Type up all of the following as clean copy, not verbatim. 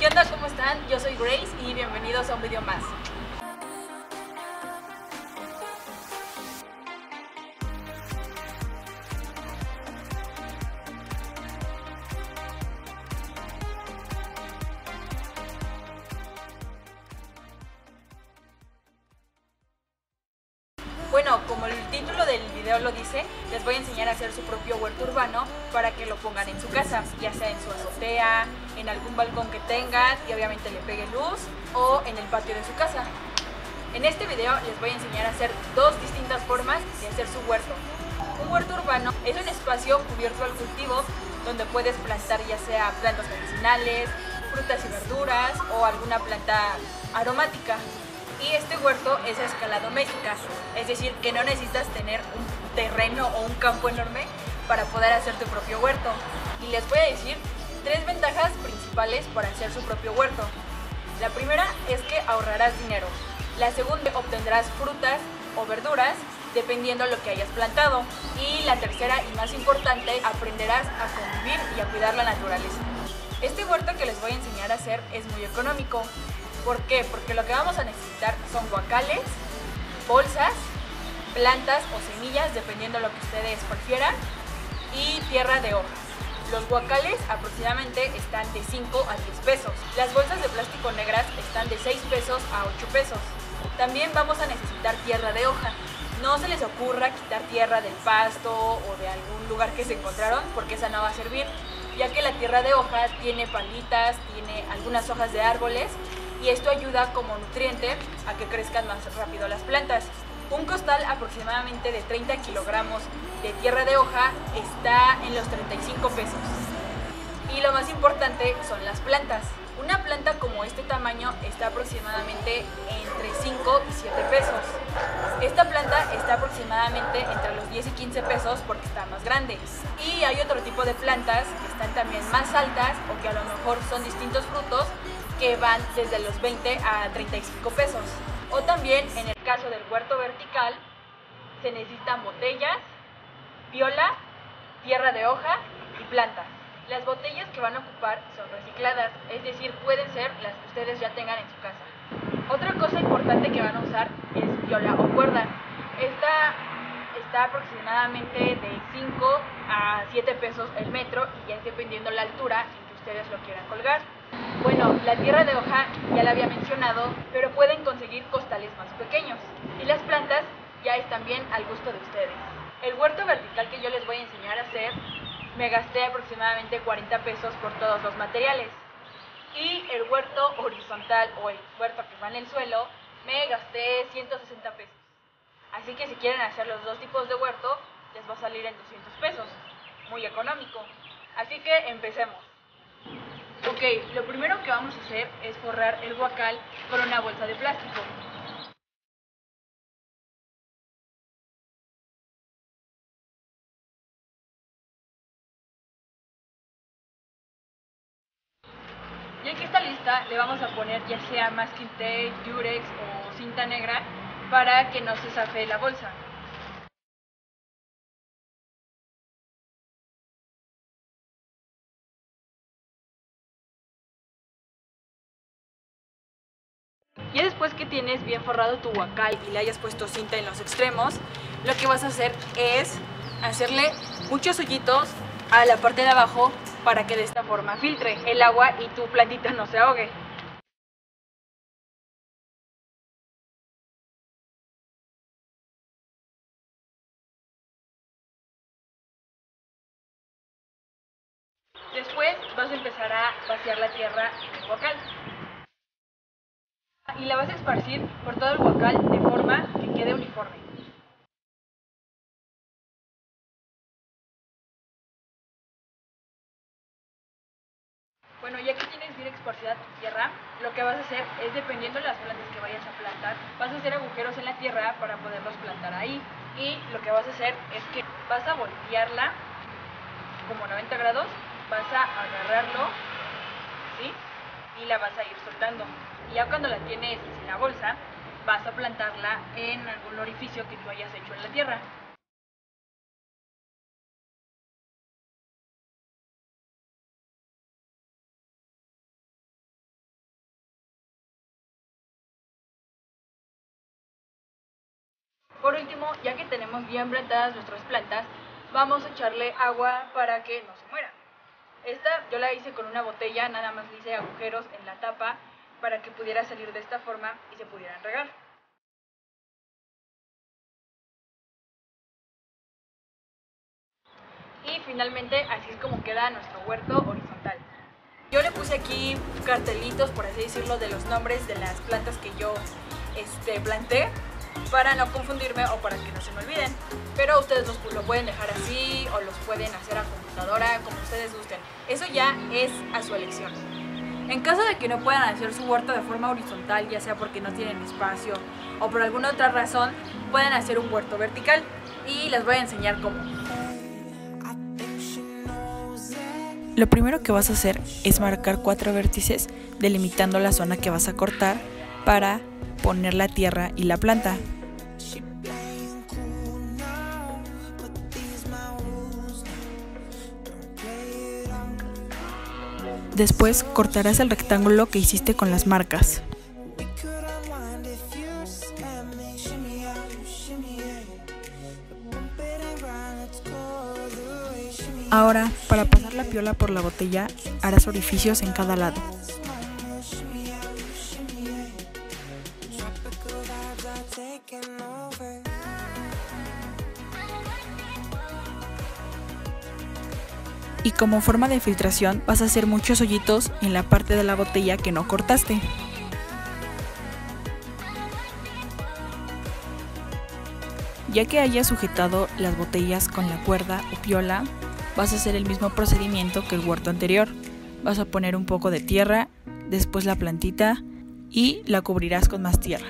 ¿Qué onda? ¿Cómo están? Yo soy Grace y bienvenidos a un video más. Bueno, como el título del video lo dice, les voy a enseñar a hacer su propio huerto urbano para que lo pongan en su casa, ya sea en su azotea, en algún balcón que tengan y obviamente le pegue luz, o en el patio de su casa. En este video les voy a enseñar a hacer dos distintas formas de hacer su huerto. Un huerto urbano es un espacio cubierto al cultivo donde puedes plantar ya sea plantas medicinales, frutas y verduras o alguna planta aromática. Y este huerto es a escala doméstica, es decir, que no necesitas tener un terreno o un campo enorme para poder hacer tu propio huerto. Y les voy a decir tres ventajas principales para hacer su propio huerto. La primera es que ahorrarás dinero. La segunda, obtendrás frutas o verduras dependiendo de lo que hayas plantado. Y la tercera y más importante, aprenderás a convivir y a cuidar la naturaleza. Este huerto que les voy a enseñar a hacer es muy económico. ¿Por qué? Porque lo que vamos a necesitar son guacales, bolsas, plantas o semillas, dependiendo de lo que ustedes prefieran, y tierra de hojas. Los guacales aproximadamente están de 5 a 10 pesos. Las bolsas de plástico negras están de 6 pesos a 8 pesos. También vamos a necesitar tierra de hoja. No se les ocurra quitar tierra del pasto o de algún lugar que se encontraron, porque esa no va a servir, ya que la tierra de hoja tiene palitas, tiene algunas hojas de árboles, y esto ayuda como nutriente a que crezcan más rápido las plantas. Un costal aproximadamente de 30 kilogramos de tierra de hoja está en los 35 pesos. Y lo más importante son las plantas. Una planta como este tamaño está aproximadamente entre 5 y 7 pesos. Esta planta está aproximadamente entre los 10 y 15 pesos porque está más grande. Y hay otro tipo de plantas que están también más altas o que a lo mejor son distintos frutos, que van desde los 20 a 35 pesos. O también, en el caso del huerto vertical, se necesitan botellas, viola, tierra de hoja y plantas. Las botellas que van a ocupar son recicladas, es decir, pueden ser las que ustedes ya tengan en su casa. Otra cosa importante que van a usar es viola o cuerda. Esta está aproximadamente de 5 a 7 pesos el metro y ya es dependiendo la altura en que ustedes lo quieran colgar. Bueno, la tierra de hoja ya la había mencionado, pero pueden conseguir costales más pequeños. Y las plantas ya están bien al gusto de ustedes. El huerto vertical que yo les voy a enseñar a hacer, me gasté aproximadamente 40 pesos por todos los materiales. Y el huerto horizontal o el huerto que va en el suelo, me gasté 160 pesos. Así que si quieren hacer los dos tipos de huerto, les va a salir en 200 pesos. Muy económico. Así que empecemos. Ok, lo primero que vamos a hacer es forrar el guacal con una bolsa de plástico. Ya que está lista, le vamos a poner ya sea masking tape, durex o cinta negra para que no se zafe la bolsa. Ya después que tienes bien forrado tu guacal y le hayas puesto cinta en los extremos, lo que vas a hacer es hacerle muchos hoyitos a la parte de abajo para que de esta forma filtre el agua y tu plantita no se ahogue. Después vas a empezar a vaciar la tierra en el guacal. Y la vas a esparcir por todo el guacal de forma que quede uniforme. Bueno, ya que tienes bien esparcida tu tierra, lo que vas a hacer es, dependiendo de las plantas que vayas a plantar, vas a hacer agujeros en la tierra para poderlos plantar ahí. Y lo que vas a hacer es que vas a voltearla como 90 grados, vas a agarrarlo, ¿sí? Y la vas a ir soltando. Y ya cuando la tienes en la bolsa, vas a plantarla en algún orificio que tú hayas hecho en la tierra. Por último, ya que tenemos bien plantadas nuestras plantas, vamos a echarle agua para que no se muera. Esta yo la hice con una botella, nada más le hice agujeros en la tapa para que pudiera salir de esta forma y se pudieran regar. Y finalmente así es como queda nuestro huerto horizontal. Yo le puse aquí cartelitos, por así decirlo, de los nombres de las plantas que yo planté, para no confundirme o para que no se me olviden. Pero ustedes lo pueden dejar así o los pueden hacer a computadora, como ustedes gusten. Eso ya es a su elección. En caso de que no puedan hacer su huerto de forma horizontal, ya sea porque no tienen espacio o por alguna otra razón, pueden hacer un huerto vertical y les voy a enseñar cómo. Lo primero que vas a hacer es marcar 4 vértices delimitando la zona que vas a cortar para poner la tierra y la planta. Después cortarás el rectángulo que hiciste con las marcas. Ahora, para pasar la piola por la botella, harás orificios en cada lado. Y como forma de filtración vas a hacer muchos hoyitos en la parte de la botella que no cortaste. Ya que hayas sujetado las botellas con la cuerda o piola, vas a hacer el mismo procedimiento que el huerto anterior. Vas a poner un poco de tierra, después la plantita y la cubrirás con más tierra.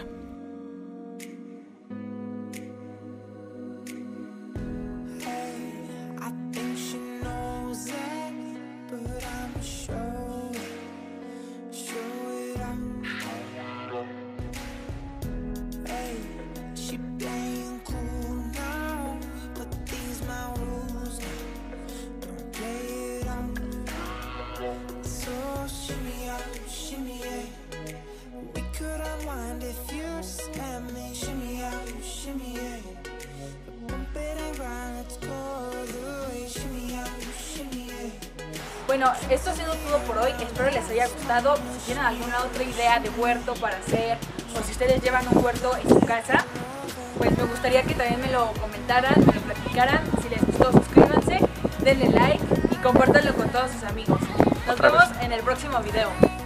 Bueno, esto ha sido todo por hoy, espero les haya gustado. Si tienen alguna otra idea de huerto para hacer, o si ustedes llevan un huerto en su casa, pues me gustaría que también me lo comentaran, me lo platicaran. Si les gustó, suscríbanse, denle like y compártanlo con todos sus amigos. Nos vemos en el próximo video.